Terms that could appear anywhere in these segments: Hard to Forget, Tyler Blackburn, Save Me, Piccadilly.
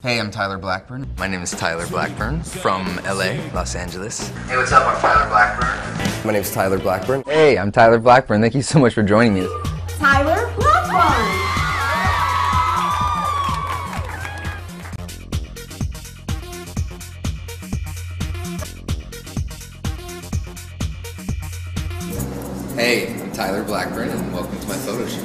Hey, I'm Tyler Blackburn. My name is Tyler Blackburn from LA, Los Angeles. Hey, what's up? I'm Tyler Blackburn. My name is Tyler Blackburn. Hey, I'm Tyler Blackburn. Thank you so much for joining me. Tyler Blackburn! Hey, I'm Tyler Blackburn, and welcome to my photo shoot.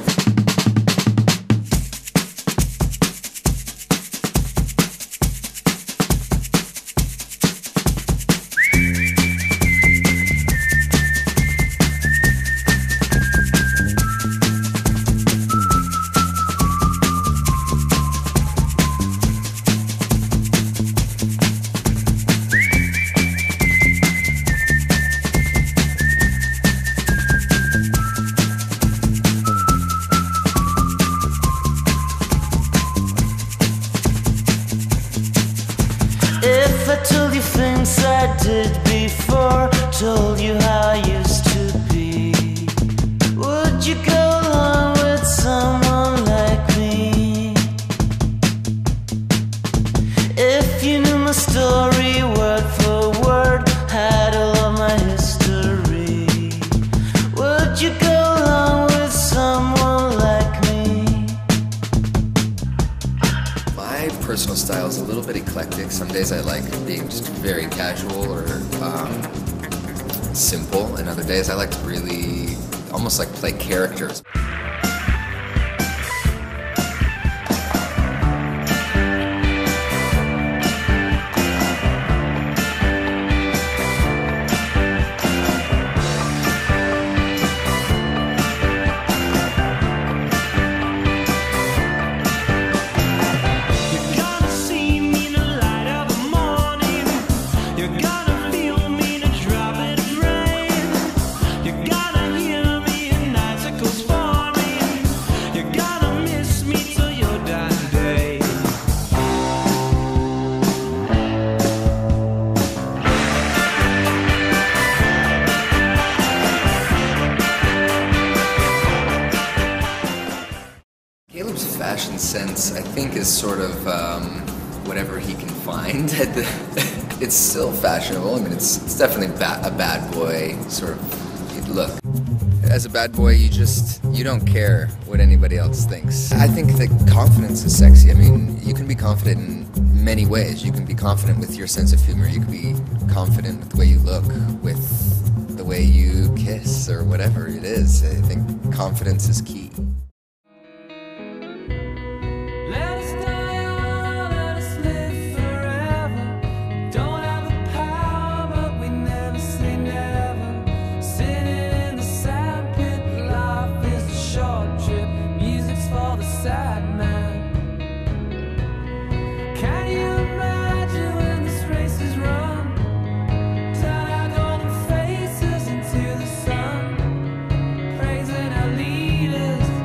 Things I did before, told you how I used to be. Would you go along with someone like me? If you knew my story word for word, had all of my history, would you go along with someone like me? My personal style is a little bit eclectic. Some days I like being just very casual or simple, and other days I like to really almost like play characters. Caleb's fashion sense, I think, is sort of whatever he can find. It's still fashionable. I mean, it's definitely a bad boy sort of look. As a bad boy, you don't care what anybody else thinks. I think that confidence is sexy. I mean, you can be confident in many ways. You can be confident with your sense of humor. You can be confident with the way you look, with the way you kiss, or whatever it is. I think confidence is key. Face us into the sun, praising our leaders.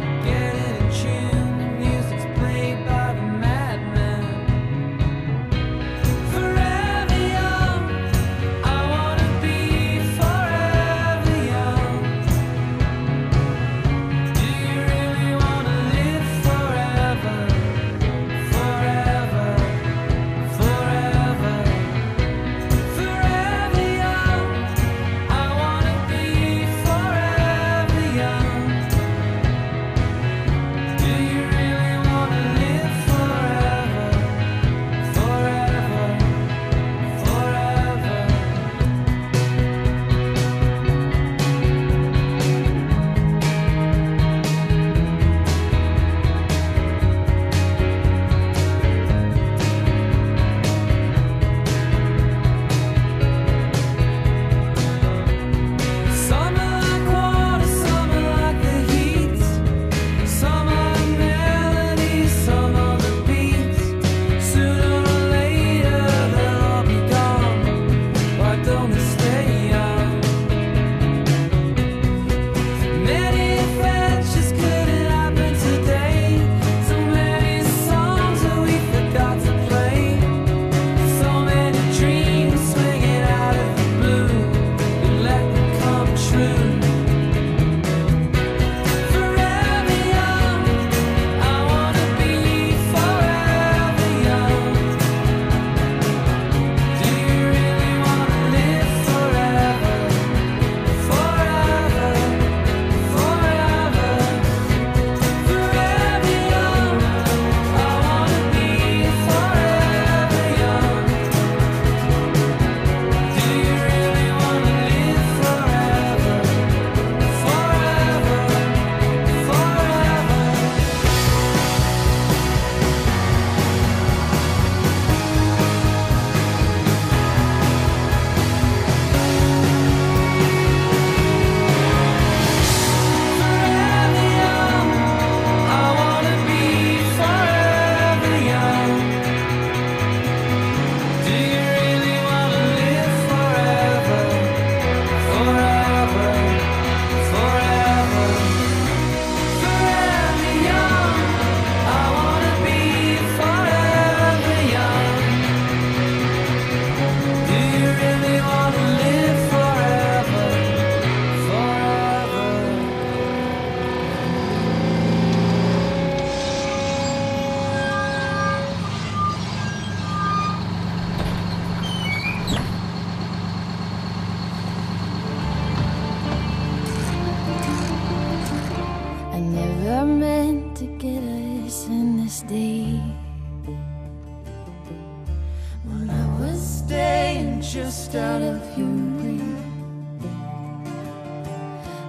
just out of your reach.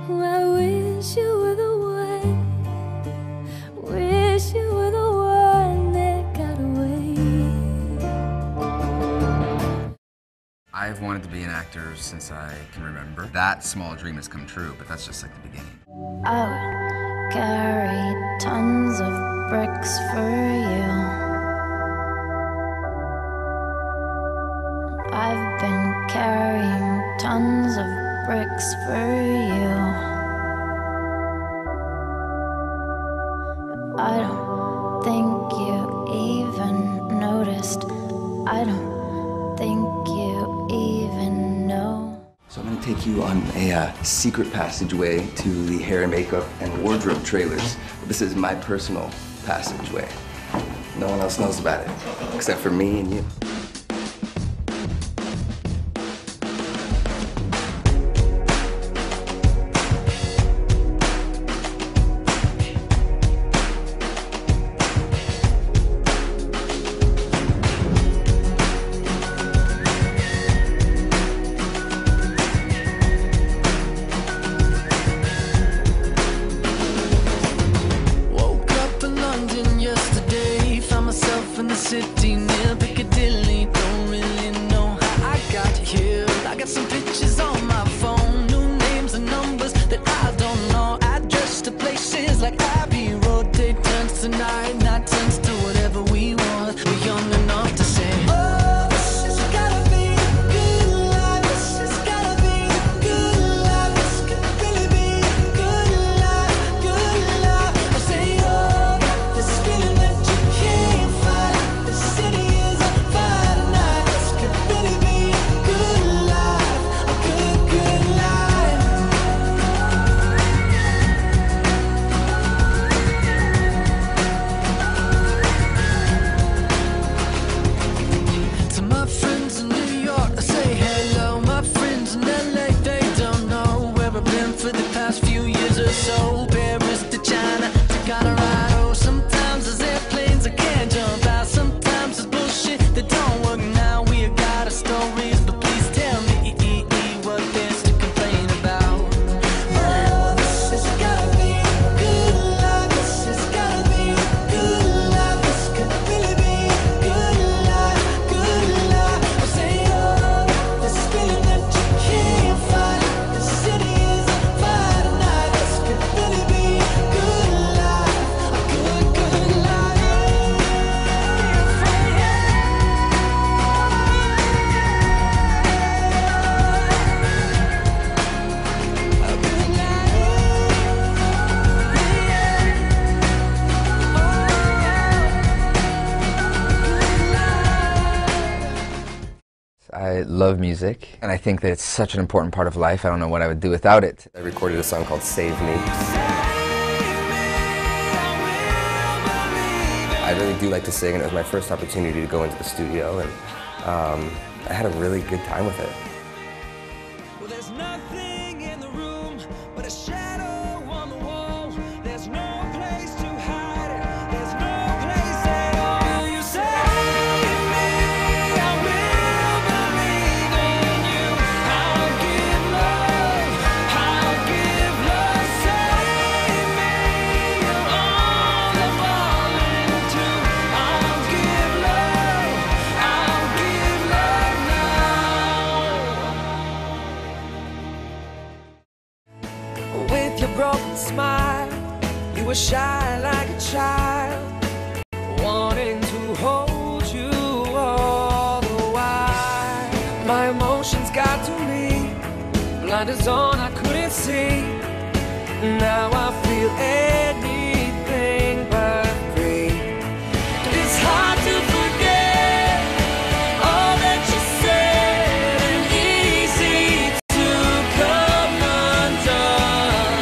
Oh, I wish you were the one, wish you were the one that got away. I've wanted to be an actor since I can remember. That small dream has come true, but that's just like the beginning. I would carry tons of bricks for you. I've been carrying tons of bricks for you. I don't think you even noticed. I don't think you even know. So I'm gonna take you on a secret passageway to the hair and makeup and wardrobe trailers. This is my personal passageway. No one else knows about it, except for me and you. City near Piccadilly, don't really know how I got here. I got some pictures on my phone, new names and numbers that I don't know. Address to places like Abbey Road. Day turns to night, night turns to whatever we want. We're young enough to say, oh, this has gotta be a good life. This has gotta be a good life. This could really be a good life, good life. I say, oh, this feeling that you came from. So Paris to China to Colorado. Sometimes there's airplanes I can't jump out. Sometimes there's bullshit that don't work now. We got our stories, but please tell me what there's to complain about. Oh, this has gotta be a good life. This has gotta be a good life. This could really be a good life, good life. I say, oh, this feeling that you can't find. The city is on fire. I love music, and I think that it's such an important part of life. I don't know what I would do without it. I recorded a song called Save Me. I really do like to sing, and it was my first opportunity to go into the studio, and I had a really good time with it. Well, there's nothing in the room but a shadow on the wall. There's no place to hide it. There's no place at all. You save me, I will believe in you. I'll give love, save me. You're all I'm falling to. I'll give love now. With your broken smile, you were shy like a child, wanting to hold you all the while. My emotions got to me, blinders on, I couldn't see. Now I feel anything but free. It's hard to forget all that you said, and easy to come undone.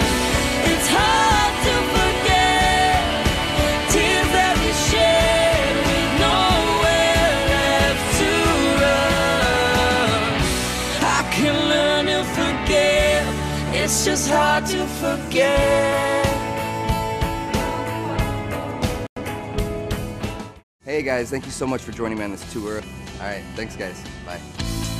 It's hard to forget tears that we shed with nowhere left to run. I can learn to forgive, it's just hard to forget. Hey guys, thank you so much for joining me on this tour. All right, thanks guys. Bye.